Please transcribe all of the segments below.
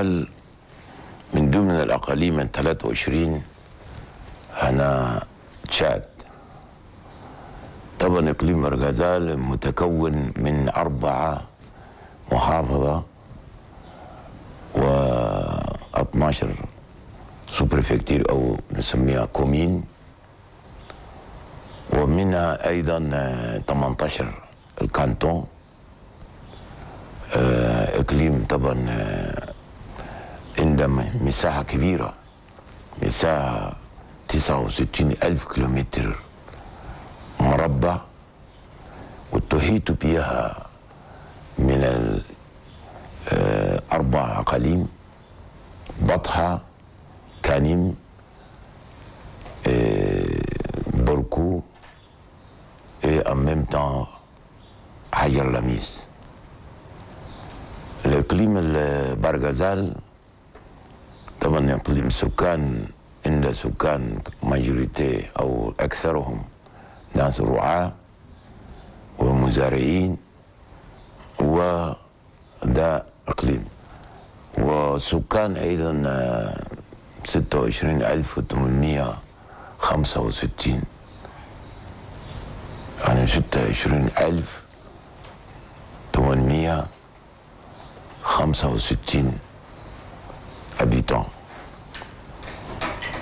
الغزال من ضمن الأقاليم من 23 أنا تشاد. طبعا إقليم بحر الغزال متكون من 4 محافظة و12 سوبريفكتير أو نسميها كومين، ومنها أيضا 18 الكانتون. إقليم طبعا عنده مساحة كبيرة، مساحة 69,000 كيلومتر مربع، وتحيط بها من 4 أقاليم: بطحة، كانيم، بركو، et en même temps Hajar Lamis. الإقليم بحر الغزال طبعا إقليم سكان عند سكان ماجوريتي أو أكثرهم ناس رعاة ومزارعين، وده إقليم وسكان أيضا 26,865 يعني 26,865 habitants.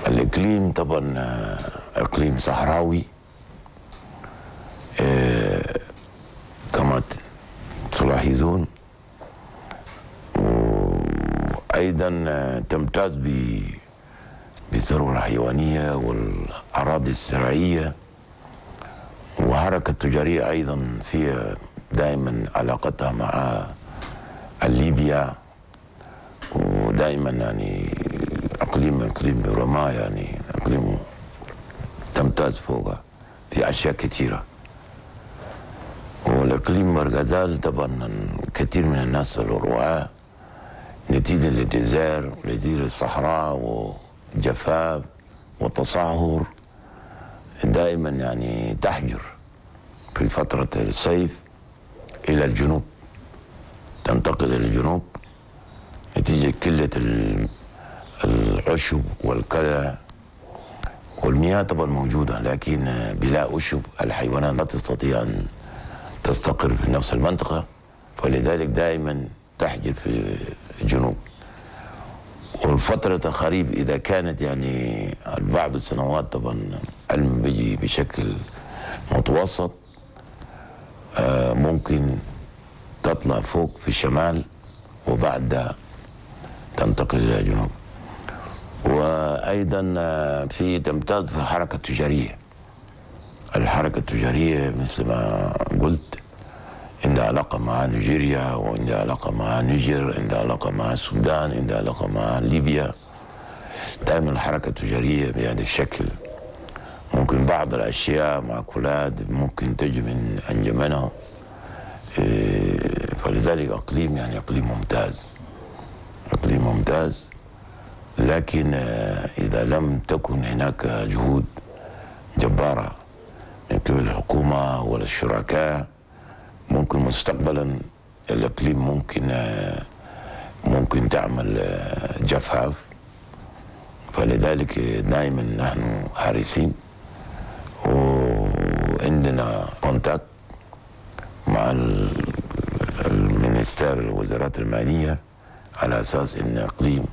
الإقليم طبعا إقليم صحراوي كما تلاحظون، وأيضا تمتاز بالثروة الحيوانية والأراضي الزراعية، وحركة تجارية أيضا فيها دائما علاقتها مع ليبيا، ودائما يعني إقليم رماه يعني إقليم تمتاز فوقه في أشياء كثيرة. والإقليم بحر الغزال طبعا كثير من الناس الرعاة نتيجة للجزائر، نتيجة للصحراء وجفاف وتصحر، دائما يعني تحجر في فترة الصيف إلى الجنوب، تنتقل إلى الجنوب نتيجة قلة العشب والكلى والمياه. طبعا موجودة لكن بلا عشب الحيوانات لا تستطيع أن تستقر في نفس المنطقة، فلذلك دائما تحجر في الجنوب. والفترة الخريف إذا كانت يعني بعض السنوات طبعا الم بيجي بشكل متوسط، ممكن تطلع فوق في الشمال وبعدها تنتقل إلى الجنوب. وأيضا في تمتاز في الحركة التجارية، الحركة التجارية مثل ما قلت عندها علاقة مع نيجيريا، وعندها علاقة مع نيجر، عندها علاقة مع السودان، عندها علاقة مع ليبيا. دائما الحركة التجارية بهذا الشكل، ممكن بعض الأشياء مأكولات ممكن تجي من أنجمنها، فلذلك اقليم يعني اقليم ممتاز، اقليم ممتاز. لكن اذا لم تكن هناك جهود جبارة من قبل الحكومة ولا الشركاء، ممكن مستقبلا الاقليم ممكن تعمل جفاف، فلذلك دائما نحن حريصين وعندنا كونتاكت مع المنستير الوزارات المالية على أساس أن إقليم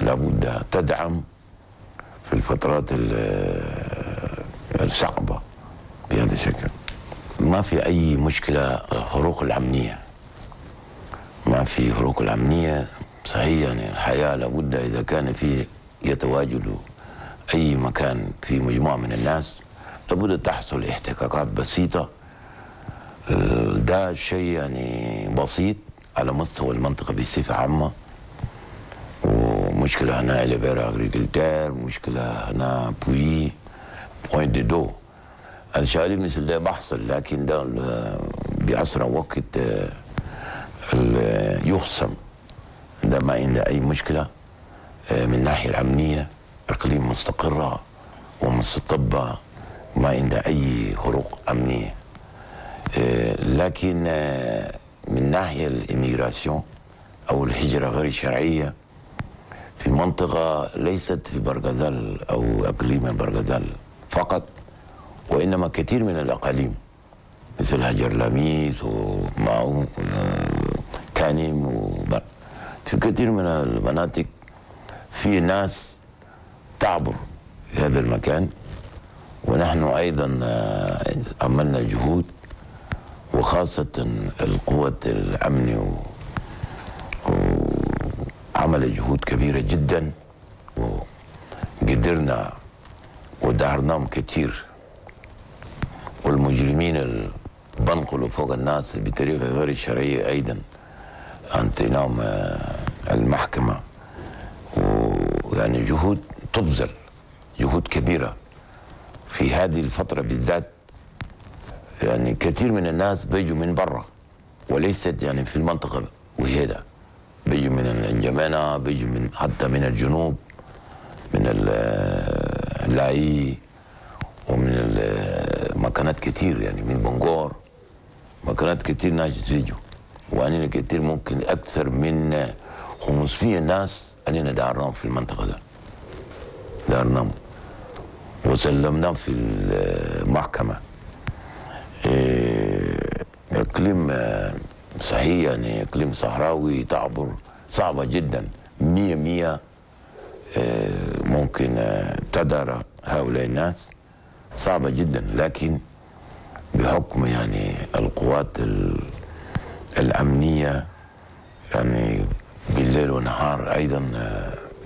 لابد تدعم في الفترات الصعبة بهذا الشكل. ما في أي مشكلة خروق الأمنية، ما في خروق الأمنية صحيح. يعني الحياة لابد إذا كان في يتواجد أي مكان في مجموعة من الناس لابد تحصل احتكاكات بسيطة. ده شيء يعني بسيط على مستوى المنطقة بصفة عامة. ومشكلة هنا إليبيرا أغريكلتير، مشكلة هنا بوي بوين دي دو، الشغالين مثل ده بحصل، لكن ده بأسرع وقت يخصم. ده ما عنده أي مشكلة من الناحية الأمنية، إقليم مستقرة ومستطبة، ما عنده أي خروق أمنية. لكن من ناحية الإميغراسيون أو الهجرة غير الشرعية في المنطقة، ليست في بحر الغزال أو أقليم بحر الغزال فقط، وإنما كثير من الأقاليم مثل هجر لميس ومعون كانيم في كثير من المناطق في ناس تعبر في هذا المكان. ونحن أيضا عملنا جهود، وخاصة القوة الأمنية وعمل جهود كبيرة جدا، وقدرنا ودعرناهم كثير، والمجرمين اللي بنقلوا فوق الناس بطريقة غير شرعية أيضا أنطيناهم المحكمة. ويعني جهود تبذل، جهود كبيرة في هذه الفترة بالذات. يعني كثير من الناس بيجوا من برا وليست يعني في المنطقة وهيدا، بيجوا من الجمانة، بيجوا من حتى من الجنوب، من اللاي ومن مكانات كتير، يعني من بنجور مكانات كتير ناس بيجوا. وأننا كتير ممكن أكثر من 500 ناس أننا دعرناهم في المنطقة ده، دعرناهم وسلمناهم في المحكمة. اقليم صحيح يعني اقليم صحراوي تعبر صعبة جدا، 100% ممكن تدار هؤلاء الناس صعبة جدا، لكن بحكم يعني القوات الأمنية يعني بالليل والنهار أيضا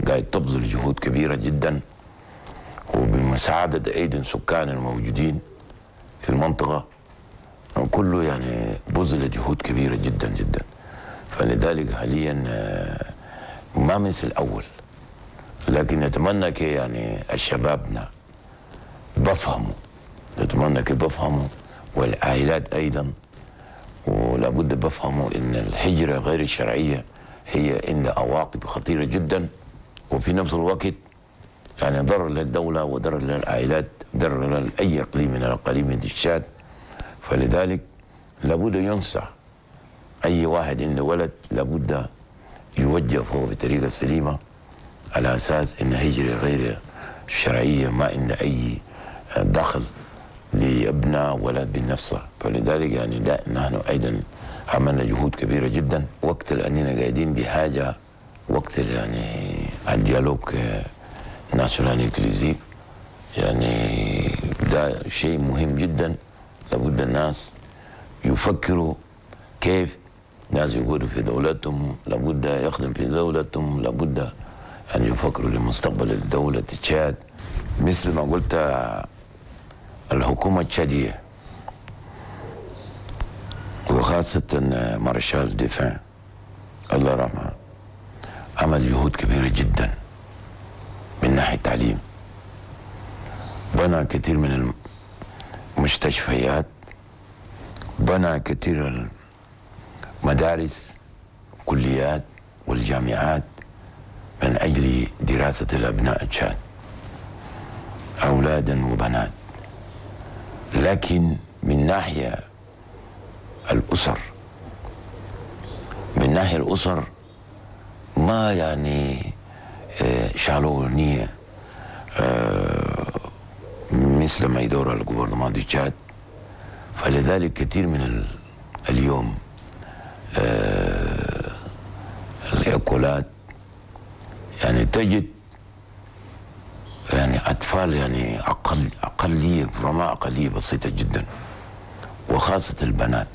قاعد تبذل جهود كبيرة جدا، وبمساعدة أيضا سكان الموجودين في المنطقة كله يعني بذل جهود كبيرة جدا جدا. فلذلك حاليا ما مثل الأول، لكن نتمنى كي يعني الشبابنا بفهموا، نتمنى كي بفهموا والعائلات أيضا، ولابد بفهموا إن الهجرة غير الشرعية هي إن عواقب خطيرة جدا، وفي نفس الوقت يعني ضرر للدولة وضرر للعائلات، ضرر لأي أقليم من الأقاليم التشاد. فلذلك لابد ينصح أي واحد إن ولد لابد يوجه هو بطريقة سليمة، على أساس إن هجرة غير شرعية ما إن أي دخل لابنه ولا بنفسه. فلذلك يعني لا، نحن أيضا عملنا جهود كبيرة جدا وقت أننا قاعدين بحاجة وقت يعني الديالوج ناسيونال انكلوزيف، يعني ده شيء مهم جدا. لابد الناس يفكروا كيف الناس يقولوا في دولتهم، لابد يخدم في دولتهم، لابد أن يفكروا لمستقبل الدولة تشاد. مثل ما قلت الحكومة التشادية وخاصة مارشال ديفان الله يرحمه عمل جهود كبيرة جدا من ناحية التعليم، بنى كثير من المستشفيات، بنى كثير المدارس كليات والجامعات من أجل دراسة الأبناء تشاد أولادا وبنات. لكن من ناحية الأسر، من ناحية الأسر ما يعني شالوا نية مثل ما يدور الجوفرنمان دي تشاد. فلذلك كثير من اليوم الأكلات يعني تجد يعني أطفال يعني أقلية، رماء أقلية بسيطة جدا، وخاصة البنات.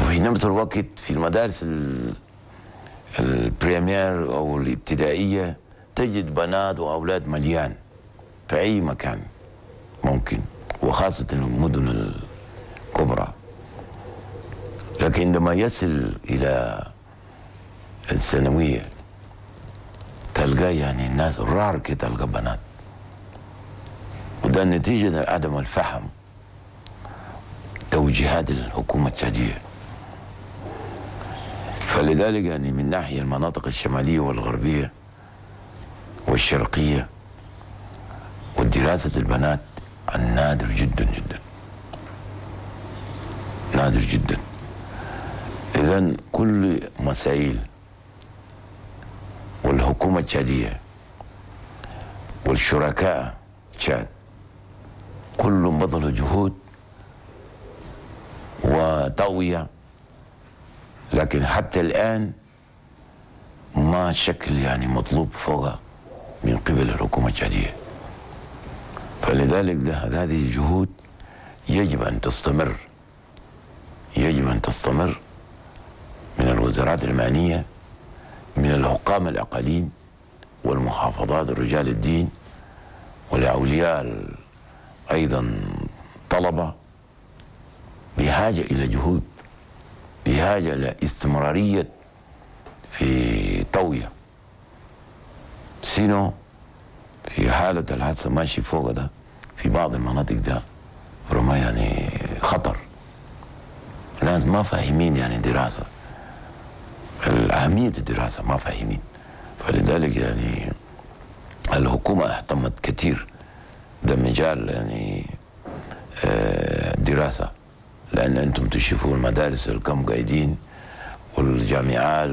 وفي نفس الوقت في المدارس البريمير أو الابتدائية تجد بنات وأولاد مليان في أي مكان ممكن، وخاصة المدن الكبرى. لكن عندما يصل إلى الثانوية تلقى يعني الناس رار كده تلقى بنات، وده نتيجة عدم الفهم توجيهات الحكومة التشادية. فلذلك يعني من ناحية المناطق الشمالية والغربية والشرقية ودراسة البنات النادر جدا جدا، نادر جدا. إذن كل مسائل والهو الحكومة التشادية والشركاء تشاد كلهم بذلوا جهود وتوية، لكن حتى الآن ما شكل يعني مطلوب فوق من قبل الحكومة التشادية. فلذلك هذه الجهود يجب أن تستمر، يجب أن تستمر من الوزارات المعنية، من الحكام الأقليين والمحافظات ورجال الدين والأولياء أيضا طلبة، بحاجة إلى جهود، بحاجة إلى استمرارية في توية، سينو في حالة الحادثة ماشي فوق ده في بعض المناطق ده رما يعني خطر. الناس ما فاهمين يعني دراسة أهمية الدراسة، ما فاهمين. فلذلك يعني الحكومة اهتمت كثير ده مجال يعني الدراسة، لأن أنتم تشوفوا المدارس الكم قاعدين والجامعات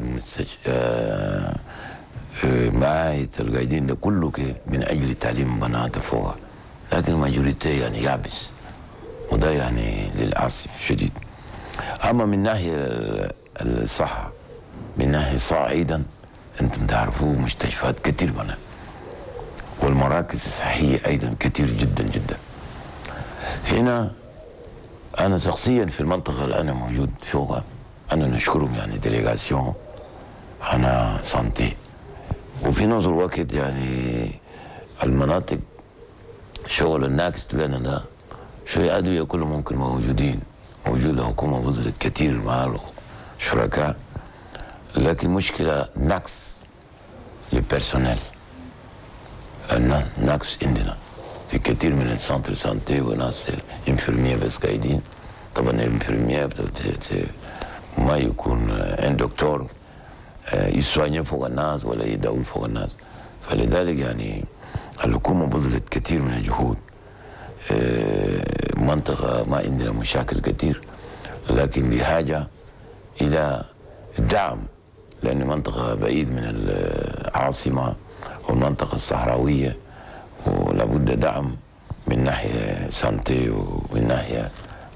معاهد القاعدين ده كله من أجل تعليم بنات فوق، لكن ماجوريتي يعني يابس، وده يعني للأسف شديد. أما من ناحية الصحة، من ناحية الصحة أيضا أنتم تعرفوا مستشفيات كتير بنا والمراكز الصحية أيضا كتير جدا جدا. هنا أنا شخصيا في المنطقة اللي أنا موجود فوقها أنا نشكرهم يعني ديليغاسيون أنا سانتي، وفي نفس الوقت يعني المناطق شغل الناكس تلاقينا ده شوية أدوية كله ممكن موجودين، موجودة حكومة بذلت كتير مع الشركاء، لكن مشكلة نقص للبرسونيل، نقص عندنا في كتير من السنتر سانتي وناس الانفرمية بس قاعدين. طبعا الانفرمية ما يكون ان دكتور يسواني فوق الناس ولا يداول فوق الناس. فلذلك يعني الحكومة بذلت كتير من الجهود، منطقة ما عندنا مشاكل كتير، لكن بحاجة إلى الدعم، لأن منطقة بعيد من العاصمة والمنطقة الصحراوية، ولابد دعم من ناحية سانتي ومن ناحية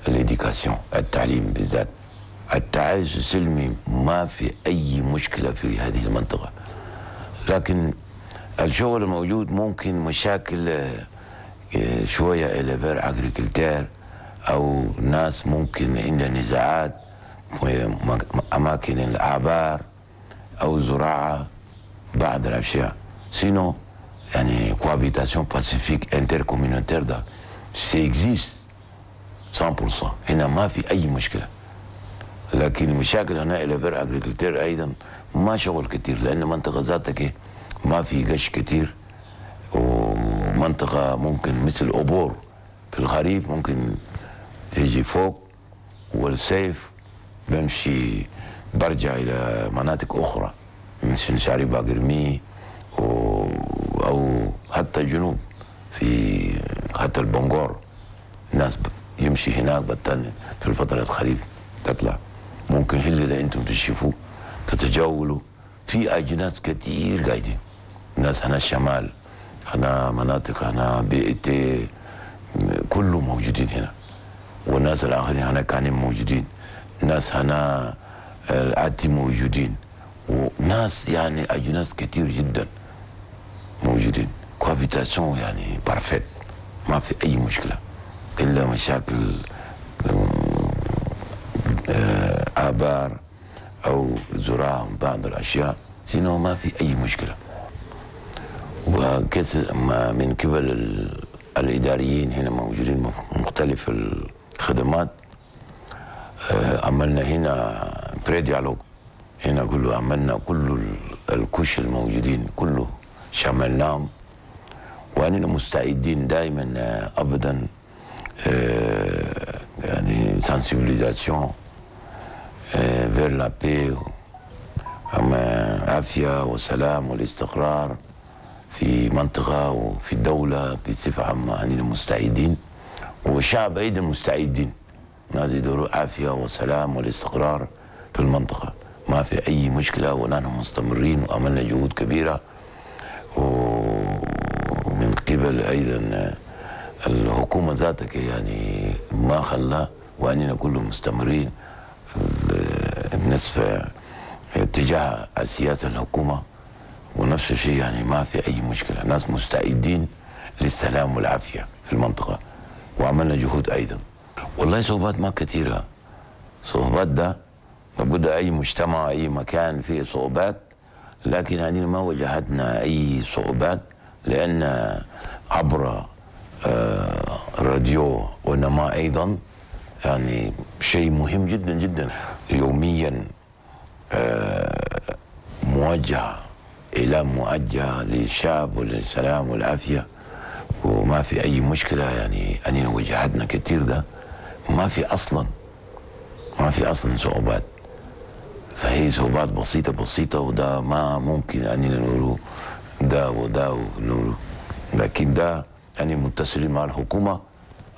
الإديكاسيون التعليم بالذات. التعايش السلمي ما في أي مشكلة في هذه المنطقة، لكن الشغل الموجود ممكن مشاكل شوية إلى بير أجريكلتير أو ناس ممكن عندها نزاعات في أماكن الآبار أو الزراعة بعض الأشياء، سينو يعني كوابيتاسيون باسيفيك انتر كوميونيتير ده سي اكزيست 100%، هنا ما في أي مشكلة. لكن المشاكل هنا إلى بير أجريكلتير أيضا ما شغل كتير، لأن منطقة ذاتك ما في قش كتير، ومنطقة ممكن مثل أبور في الخريف ممكن تيجي فوق والسيف بمشي برجع إلى مناطق أخرى مثل شاري باقرمي أو حتى الجنوب في حتى البنغور، الناس يمشي هناك بطل في فترة الخريف تطلع ممكن هل ده أنتم تشوفوه تتجولوا في أجناس كتير قاعدين ناس هنا الشمال هنا مناطق هنا بيئتي كله موجودين هنا، والناس الآخرين هنا كانوا موجودين، ناس هنا العتي موجودين، وناس يعني أجناس كتير جدا موجودين، كوابيتاسيون يعني بارفيت ما في أي مشكلة إلا مشاكل آبار أو زراعة بعض الأشياء، سينو ما في أي مشكلة. وكثير من قبل الإداريين هنا موجودين مختلف الخدمات، عملنا هنا بري ديالوج، هنا كله عملنا كل الكوش الموجودين كله شملناهم، وأننا مستعدين دائما أبدا يعني سانسيبيليزاسيون فير لا بي عافية والسلام والاستقرار في منطقة وفي الدولة بصفة عامة، أننا مستعدين والشعب أيضا مستعدين، ناس يدوروا عافية والسلام والاستقرار في المنطقة ما في أي مشكلة، ونحن مستمرين وعملنا جهود كبيرة. ومن قبل أيضا الحكومة ذاتك يعني ما خلاه، وأننا كله مستمرين بالنسبة تجاه السياسة الحكومة، ونفس الشيء يعني ما في أي مشكلة، الناس مستعدين للسلام والعافية في المنطقة، وعملنا جهود أيضا. والله صعوبات ما كثيرة، صعوبات ده لابد أي مجتمع أي مكان فيه صعوبات، لكن يعني ما واجهتنا أي صعوبات، لأن عبر راديو ونما أيضا يعني شيء مهم جدا جدا يوميا، موجهة إلى موجهة للشعب والسلام والعافية، وما في أي مشكلة يعني أننا واجهتنا كتير ده، ما في أصلا صعوبات. صحيح صعوبات بسيطة بسيطة، وده ما ممكن أننا نقوله ده وده ونقوله، لكن ده يعني متصلين مع الحكومة.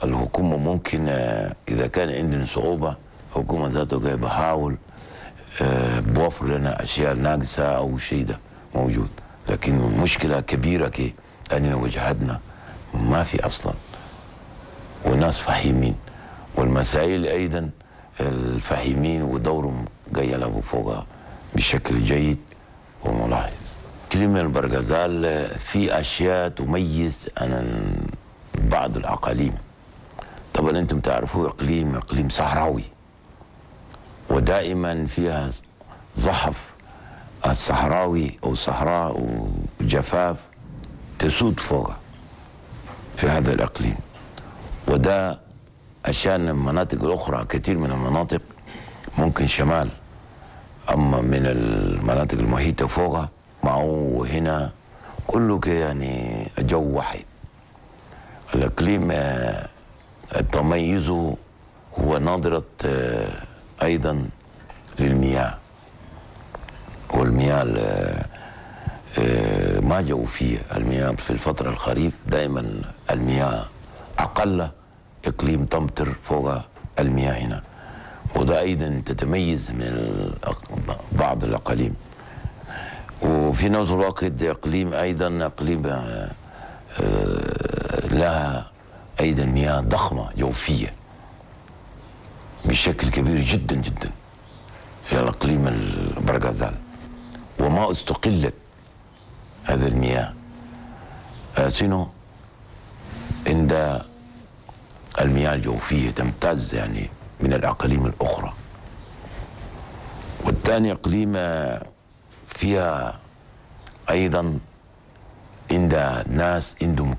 الحكومة ممكن إذا كان عندنا صعوبة الحكومة ذاته جاي بحاول بوفر لنا أشياء ناقصة أو شيء ده موجود، لكن مشكلة كبيرة كي أننا واجهتنا ما في أصلا، والناس فاهمين والمسائل أيضا الفاهمين ودورهم جاي لابو فوقها بشكل جيد وملاحظ. كلمة البرغزال في أشياء تميز عن بعض الأقاليم. طبعا أنتم تعرفوا إقليم صحراوي، ودائما فيها زحف الصحراوي أو صحراء وجفاف تسود فوقها في هذا الإقليم، وده عشان المناطق الأخرى كثير من المناطق ممكن شمال، أما من المناطق المحيطة فوقها معه هنا كله يعني جو واحد. الإقليم تميزه هو نظرة أيضا للمياه، والمياه ما جو فيه المياه في الفترة الخريف دائما المياه أقل، إقليم تمطر فوق المياه هنا، وده أيضا تتميز من بعض الأقاليم. وفي نفس الوقت إقليم أيضا إقليم لها أيضا مياه ضخمة جوفية بشكل كبير جدا جدا في الإقليم البرغزال، وما استقلت هذه المياه سنو عند المياه الجوفية تمتاز يعني من الأقاليم الأخرى. والثاني إقليم فيها أيضا عند ناس عندهم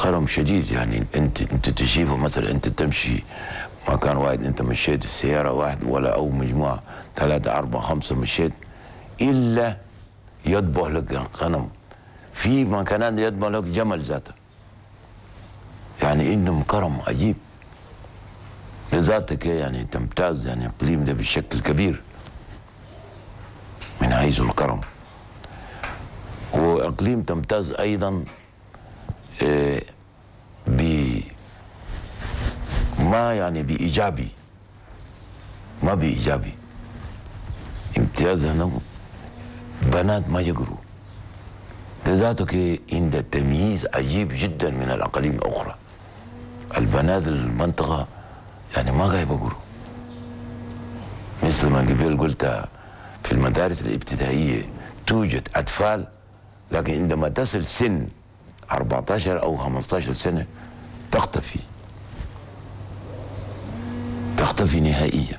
كرم شديد، يعني انت تشوفه مثلا انت تمشي مكان واحد، انت مشيت السيارة واحد ولا او مجموعة 3 4 5 مشيت الا يذبح لك غنم، في مكانات يذبح لك جمل ذاته، يعني عندهم كرم عجيب لذاتك، يعني تمتاز يعني اقليم ده بشكل كبير من حيث الكرم. وإقليم تمتاز أيضا بما يعني بإيجابي، ما بإيجابي امتياز هنا بنات ما يقروا، لذاتك عند التمييز عجيب جدا من الأقاليم الأخرى، البنات المنطقة يعني ما قاعد يقروا، مثل ما قبل قلت في المدارس الابتدائية توجد أطفال، لكن عندما تصل سن 14 أو 15 سنة تختفي نهائيا،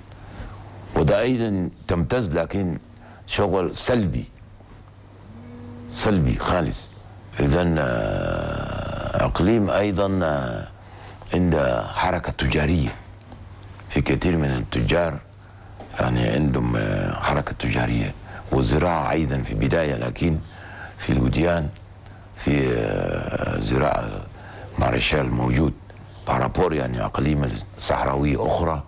وده أيضا تمتاز، لكن شغل سلبي خالص. إذن إقليم أيضا عند حركة تجارية، في كثير من التجار يعني عندهم حركة تجارية وزراعة أيضا في البداية، لكن في الوديان في زراعة مارشال موجود بارابور، يعني أقليم صحراوية أخرى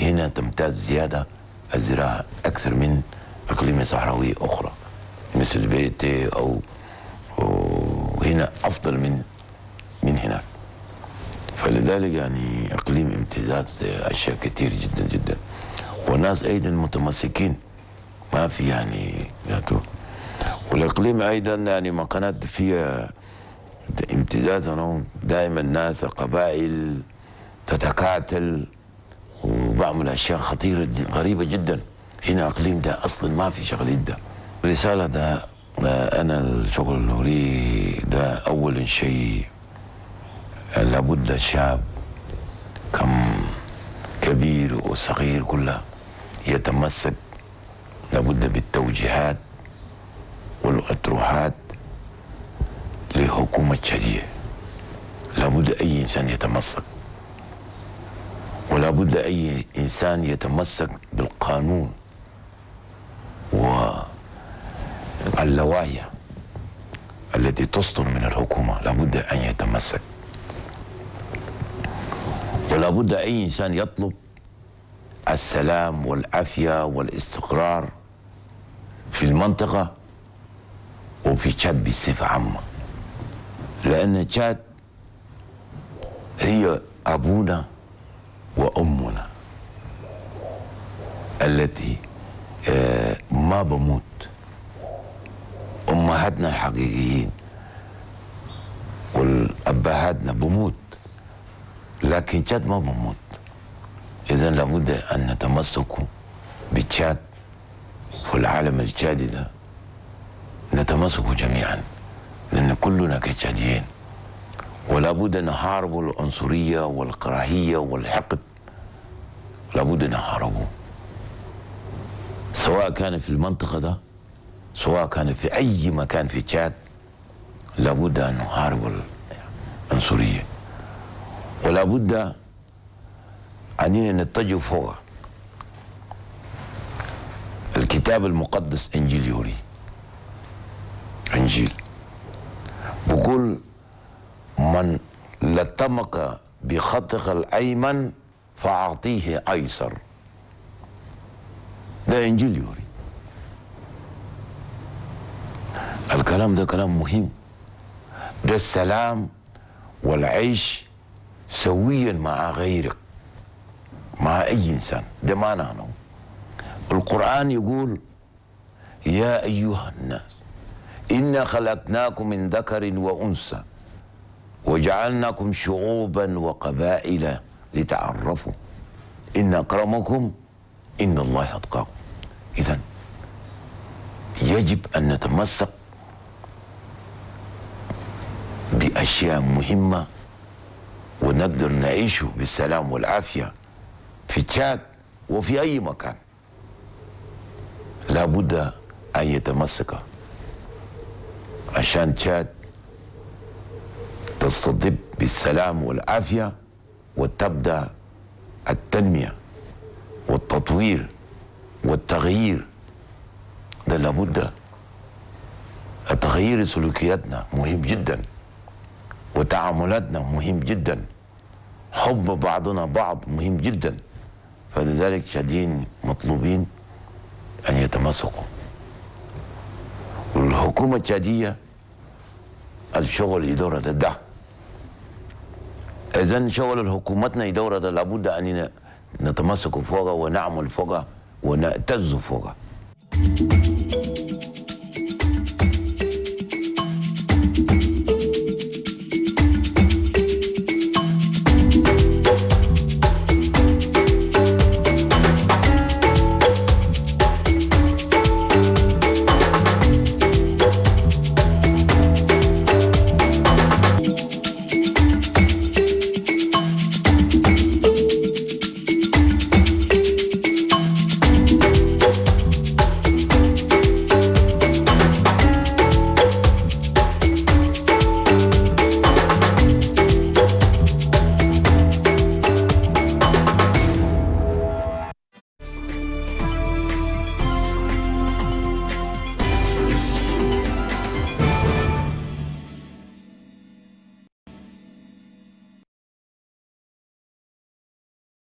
هنا تمتاز زيادة الزراعة أكثر من أقليم صحراوية أخرى مثل بيتي أو هنا أفضل من هناك، فلذلك يعني إقليم امتزاز أشياء كتير جدا جدا، والناس أيضا متمسكين ما في يعني والاقليم ايضا يعني ما كانت فيها امتزاز، دائما الناس قبائل تتكاتل وبعمل اشياء خطيره غريبه جدا. هنا اقليم ده اصلا ما في شغلية ده. رساله ده انا الشغل النوري ده اول شيء لابد الشعب كم كبير وصغير كله يتمسك لابد بالتوجيهات والاطروحات لحكومة شرعية. لابد اي انسان يتمسك، ولابد اي انسان يتمسك بالقانون واللواية التي تصدر من الحكومة، لابد ان يتمسك. ولابد اي انسان يطلب السلام والعافية والاستقرار في المنطقة وفي تشاد بصفة عامة، لأن تشاد هي أبونا وأمنا التي ما بموت، أمهاتنا الحقيقيين والأبهاتنا بموت، لكن تشاد ما بموت. إذا لابد أن نتمسك بتشاد في العالم التشادي ده، نتمسك جميعا لأن كلنا كتشاديين. ولابد نحارب العنصرية والكراهية والحقد، لابد نحاربه سواء كان في المنطقة ده سواء كان في أي مكان في تشاد، لابد أن نحارب العنصرية. ولابد أننا نتجه فوق الكتاب المقدس إنجيل يوري. إنجيل بقول من لتمك بخطك الأيمن فأعطيه أيسر، ده إنجيل يوري. الكلام ده كلام مهم، ده السلام والعيش سويا مع غيرك مع أي إنسان، ده معنى أنه القرآن يقول يا أيها الناس إنا خلقناكم من ذكر وأنثى وجعلناكم شعوبا وقبائل لتعرفوا إن أكرمكم إن الله أتقاكم. إذا يجب أن نتمسك بأشياء مهمة ونقدر نعيشه بالسلام والعافية في تشاد وفي أي مكان. لابد أن يتمسك عشان تشاد تستضيف بالسلام والعافية وتبدأ التنمية والتطوير والتغيير. ده لابد تغيير سلوكياتنا مهم جدا، وتعاملاتنا مهم جدا، حب بعضنا بعض مهم جدا. فلذلك شادين مطلوبين أن يتمسكوا. والحكومة التشادية الشغل يدور ده. إذن شغل حكومتنا يدور ده، لابد أن نتمسك فوقها ونعمل فوقها ونأتز فوقها.